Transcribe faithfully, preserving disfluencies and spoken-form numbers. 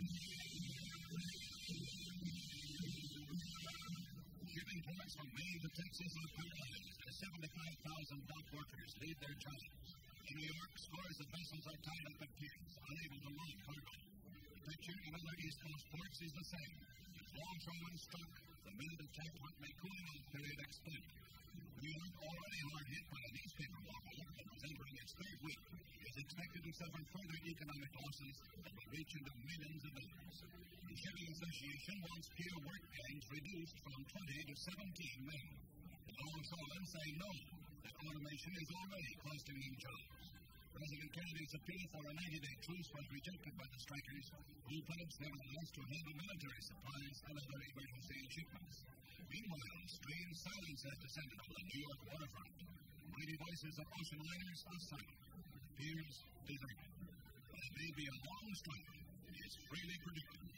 Giving voice from Maine to Texas and Carolinas as seventy-five thousand dock workers leave their jobs. In New York, scores of vessels are tied up in piers, unable to load cargo. The picture in other East Coast ports is the same. If longshoremen struck, the men detect what may cooling off period exploit. New York, already hard hit by a newspaper lockout that was entering its third week, is expected to suffer further economic losses that will reach into millions of dollars. The Shipping Association wants pier work gangs reduced from twenty to seventeen men. The longshoremen say no. That automation is already costing them jobs. President Kennedy's appeal for a ninety-day truce was rejected by the strikers, who pledged nevertheless to handle military supplies and other emergency shipments. Meanwhile, strange silence has descended on the New York waterfront. Mighty voices of ocean liners are silent. Piers deserted. But it may be a long strike. It is freely predicted.